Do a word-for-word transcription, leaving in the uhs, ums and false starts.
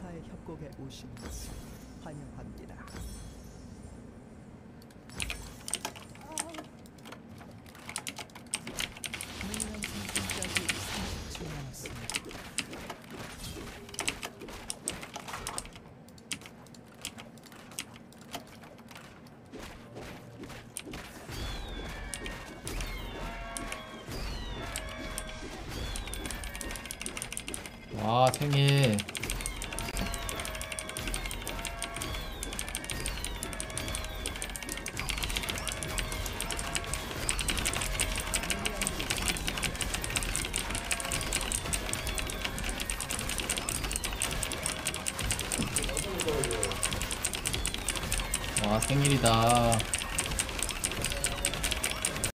천사의 협곡에 오신 것을 환영합니다. 물론 생존까지 삼십 초 남았습니다. 와, 생일. 와, 생일이다.